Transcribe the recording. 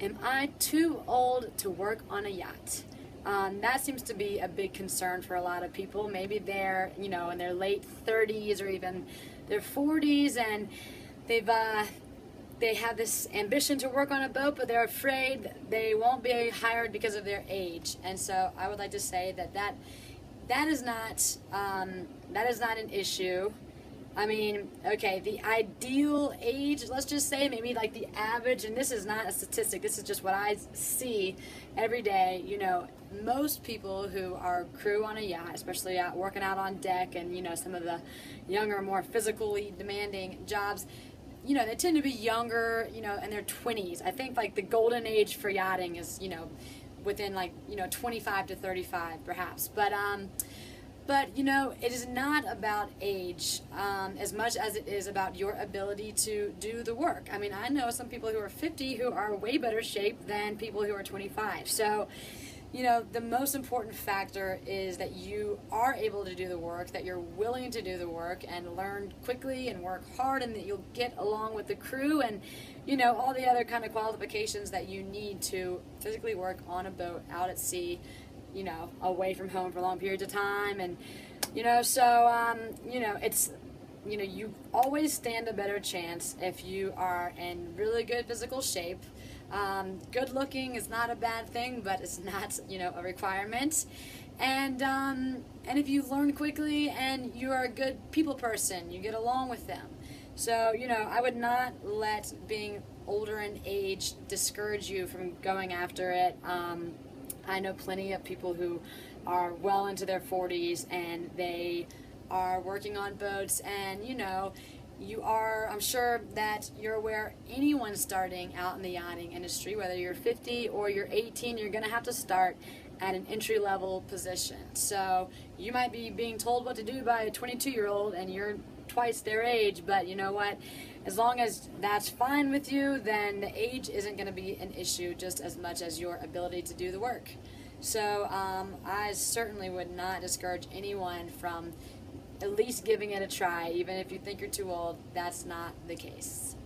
Am I too old to work on a yacht? That seems to be a big concern for a lot of people. Maybe they're, you know, in their late 30s or even their 40s, and they have this ambition to work on a boat, but they're afraid they won't be hired because of their age. And so I would like to say that that is not an issue. I mean, okay, the ideal age, let's just say maybe like the average, and this is not a statistic, this is just what I see every day, you know, most people who are crew on a yacht, especially working out on deck and, you know, some of the younger, more physically demanding jobs, you know, they tend to be younger, you know, in their 20s. I think like the golden age for yachting is, you know, within like, you know, 25 to 35 perhaps, but you know, it is not about age as much as it is about your ability to do the work. I mean, I know some people who are 50 who are way better shape than people who are 25. So, you know, the most important factor is that you are able to do the work, that you're willing to do the work and learn quickly and work hard, and that you'll get along with the crew and, you know, all the other kind of qualifications that you need to physically work on a boat out at sea, you know, away from home for long periods of time. And, you know, so, you know, it's, you know, you always stand a better chance if you are in really good physical shape. Good looking is not a bad thing, but it's not, you know, a requirement. And if you learn quickly and you are a good people person, you get along with them. So, you know, I would not let being older in age discourage you from going after it. I know plenty of people who are well into their 40s and they are working on boats, and, you know, you are, I'm sure that you're aware, anyone starting out in the yachting industry, whether you're 50 or you're 18, you're going to have to start at an entry-level position. So you might be being told what to do by a 22-year-old and you're twice their age, but you know what? As long as that's fine with you, then the age isn't going to be an issue just as much as your ability to do the work. So I certainly would not discourage anyone from at least giving it a try. Even if you think you're too old, that's not the case.